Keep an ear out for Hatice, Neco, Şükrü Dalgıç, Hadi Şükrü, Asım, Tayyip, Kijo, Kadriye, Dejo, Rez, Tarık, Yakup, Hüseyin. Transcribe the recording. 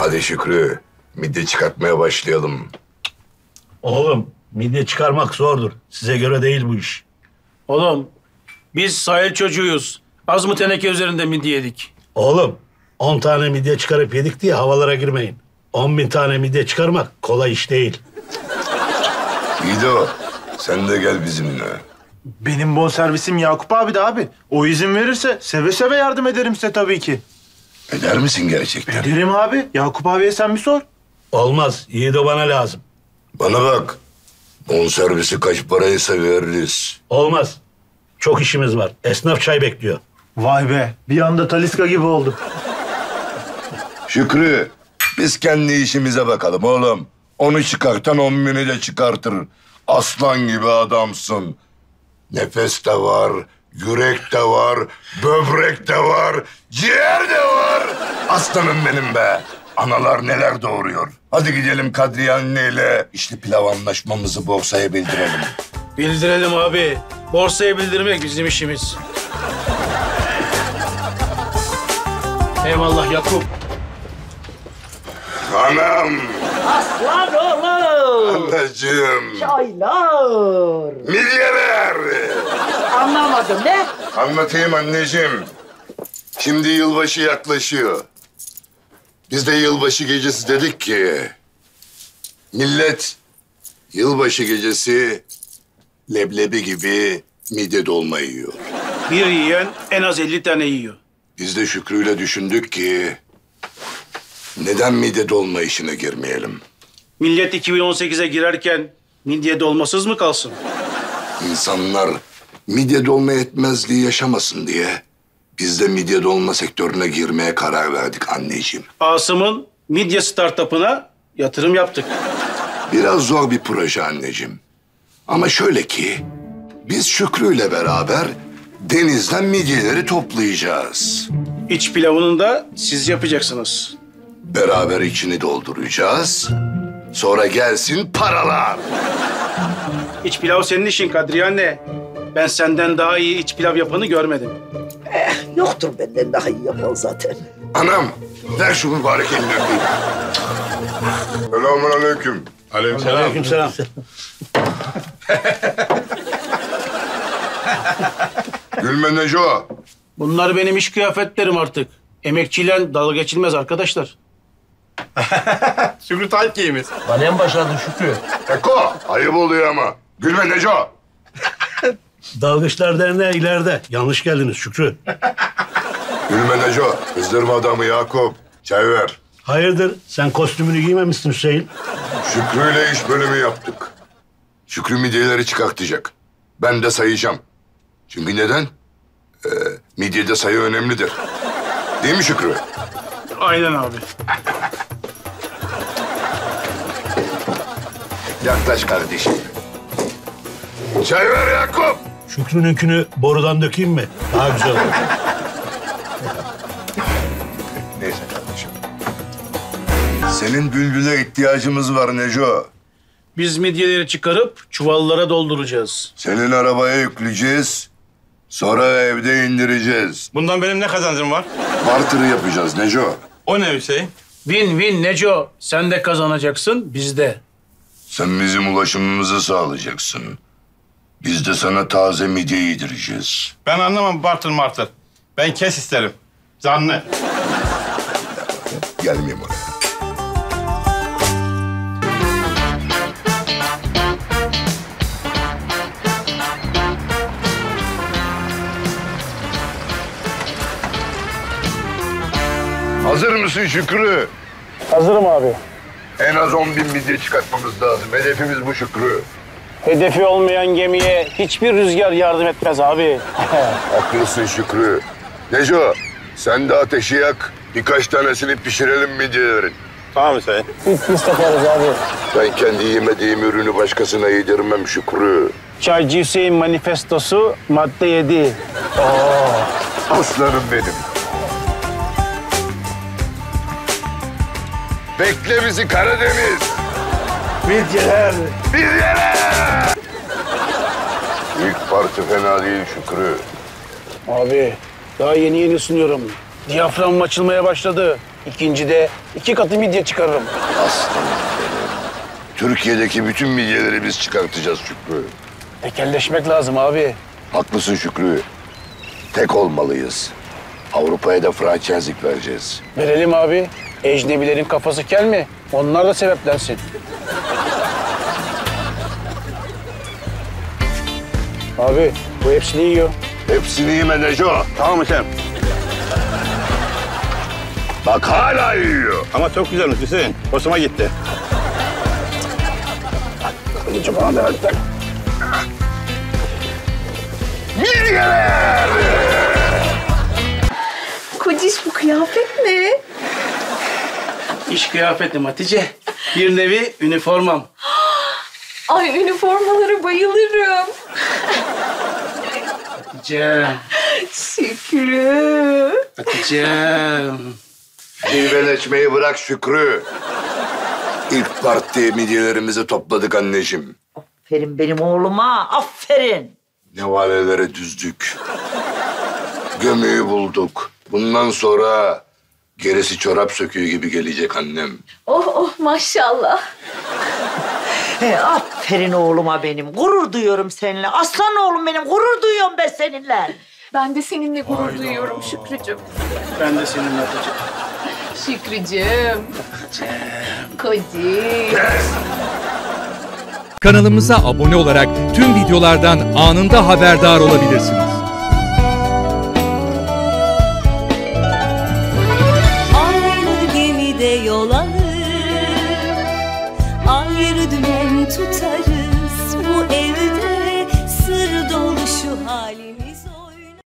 Hadi Şükrü, midye çıkartmaya başlayalım. Oğlum, midye çıkarmak zordur. Size göre değil bu iş. Oğlum, biz sahil çocuğuyuz. Az mı teneke üzerinde midye yedik? Oğlum, 10 tane midye çıkarıp yedik diye havalara girmeyin. 10.000 tane midye çıkarmak kolay iş değil. Gido, sen de gel bizimle. Benim bonservisim Yakup abi de abi. O izin verirse seve seve yardım ederim size tabii ki. Eder misin gerçekten? Ederim abi. Yakup abiye sen bir sor. Olmaz. Yiğido bana lazım. Bana bak. Bonservisi kaç paraysa veririz. Olmaz. Çok işimiz var. Esnaf çay bekliyor. Vay be. Bir anda Taliska gibi oldu. Şükrü, biz kendi işimize bakalım oğlum. Onu çıkartan 10.000'i de çıkartır. Aslan gibi adamsın. Nefes de var, yürek de var, böbrek de var, ciğer de var. Aslanım benim be. Analar neler doğuruyor. Hadi gidelim Kadriye anneyle. İşte pilav anlaşmamızı borsaya bildirelim. Bildirelim abi. Borsaya bildirmek bizim işimiz. Eyvallah Yakup. Anam. Aslan oğlum. Anacığım. Çaylar. Milyeler. Anlamadım ne? Anlatayım anneciğim. Şimdi yılbaşı yaklaşıyor. Biz de yılbaşı gecesi dedik ki... millet yılbaşı gecesi leblebi gibi mide dolma yiyor. Bir yiyen en az 50 tane yiyor. Biz de Şükrü'yle düşündük ki... neden mide dolma işine girmeyelim? Millet 2018'e girerken midye dolmasız mı kalsın? İnsanlar midye dolma yetmezliği yaşamasın diye... biz de midye dolma sektörüne girmeye karar verdik anneciğim. Asım'ın midye startup'ına yatırım yaptık. Biraz zor bir proje anneciğim. Ama şöyle ki... biz Şükrü'yle beraber denizden midyeleri toplayacağız. İç pilavını da siz yapacaksınız. Beraber içini dolduracağız. Sonra gelsin paralar. İç pilav senin işin Kadriye anne. Ben senden daha iyi iç pilav yapanı görmedim. Yoktur benden daha iyi yapan zaten. Anam, ver şu mübarek elini öpeyim. Selamünaleyküm. Aleykümselam. Aleykümselam. Gülme Dejo. Bunlar benim iş kıyafetlerim artık. Emekçiyle dalga geçilmez arkadaşlar. Şükrü Tayyip giyimiz. Bana en başladın Şükrü. Neco, ayıp oluyor ama. Gülme Dejo. Dalgıçlar derneği ileride. Yanlış geldiniz Şükrü. Gülme Dejo, kızdırma adamı Yakup. Çay ver. Hayırdır, sen kostümünü giymemişsin Hüseyin. Şükrü'yle iş bölümü yaptık. Şükrü midyeleri çıkartacak. Ben de sayacağım. Çünkü neden? Midyede sayı önemlidir. Değil mi Şükrü? Aynen abi. Yaklaş kardeşim. Çay ver Yakup. Şükrü'nünkünü borudan dökeyim mi? Daha güzel olur. Neyse kardeşim. Senin bülbüle ihtiyacımız var Neco. Biz midyeleri çıkarıp çuvallara dolduracağız. Senin arabaya yükleyeceğiz. Sonra evde indireceğiz. Bundan benim ne kazancım var? Barter'ı yapacağız Neco. O ne Hüseyin? Win-win Neco. Sen de kazanacaksın, biz de. Sen bizim ulaşımımızı sağlayacaksın. Biz de sana taze midye yedireceğiz. Ben anlamam barter. Ben kes isterim. Zanlı. Gelmeyeyim oraya. Hazır mısın Şükrü? Hazırım abi. En az 10.000 midye çıkartmamız lazım. Hedefimiz bu Şükrü. Hedefi olmayan gemiye hiçbir rüzgar yardım etmez abi. Haklısın Şükrü. Dejo, sen de ateşi yak. Birkaç tanesini pişirelim midyelerin. Tamam mı sen? Biz takarız abi. Ben kendi yemediğim ürünü başkasına yedirmem Şükrü. Çaycı Hüseyin manifestosu madde 7. Aslanım benim. Bekle bizi Karadeniz. Midyeler. Midyeler. İlk parti fena değil Şükrü. Abi daha yeni sunuyorum. Diyafram açılmaya başladı. İkincide 2 katı midye çıkarırım. Aslanım benim. Türkiye'deki bütün midyeleri biz çıkartacağız Şükrü. Tekelleşmek lazım abi. Haklısın Şükrü. Tek olmalıyız. Avrupa'ya da franchise vereceğiz. Verelim abi. Ecnebilerin kafası kel mi? Onlar da sebeplensin. Abi bu hepsini yiyor. Hepsini yeme Dejo. Tamam mı sen? Bak hala yiyor. Ama çok güzelmiş Hüseyin. Hoşuma gitti. Kılıcım hala artık. Midyeler! Kociş bu kıyafet ne? İş kıyafetim Hatice. Bir nevi üniformam. Ay üniformalara bayılırım. Hatice'm. Şükrü. Hatice'm. Cilveleşmeyi bırak Şükrü. İlk parti midyelerimizi topladık anneciğim. Aferin benim oğluma, aferin. Nevalelere düzdük. Gömüyü bulduk. Bundan sonra gerisi çorap söküğü gibi gelecek annem. Oh oh maşallah. Aferin oğluma benim. Gurur duyuyorum seninle. Aslan oğlum benim. Gurur duyuyorum ben seninle. Ben de seninle gurur duyuyorum Şükrücüğüm. Ben de seninle atacağım. Şükrücüğüm. Kocik. Kanalımıza abone olarak tüm videolardan anında haberdar olabilirsiniz. Aynı gemide yol alır, ayrı dümen tutar.